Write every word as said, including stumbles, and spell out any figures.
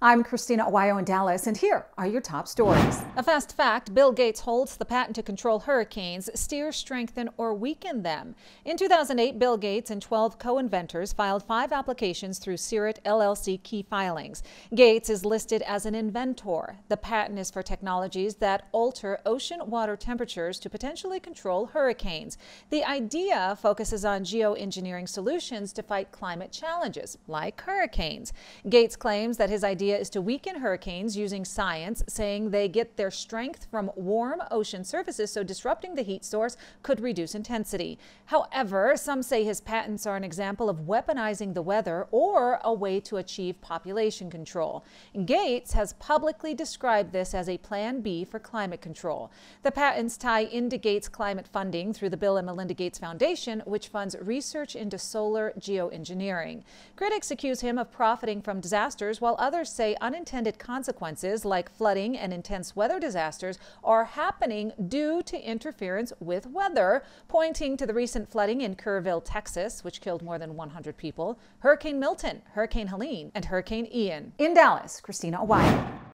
I'm Christina Aguayo in Dallas, and here are your top stories. A fast fact, Bill Gates holds the patent to control hurricanes, steer, strengthen, or weaken them. In two thousand eight, Bill Gates and twelve co-inventors filed five applications through Searete L L C key filings. Gates is listed as an inventor. The patent is for technologies that alter ocean water temperatures to potentially control hurricanes. The idea focuses on geoengineering solutions to fight climate challenges, like hurricanes. Gates claims that his idea is to weaken hurricanes using science, saying they get their strength from warm ocean surfaces, so disrupting the heat source could reduce intensity. However, some say his patents are an example of weaponizing the weather or a way to achieve population control. Gates has publicly described this as a plan B for climate control. The patents tie into Gates' climate funding through the Bill and Melinda Gates Foundation, which funds research into solar geoengineering. Critics accuse him of profiting from disasters, while others say unintended consequences like flooding and intense weather disasters are happening due to interference with weather, pointing to the recent flooding in Kerrville, Texas, which killed more than one hundred people, Hurricane Milton, Hurricane Helene, and Hurricane Ian. In Dallas, Christina White.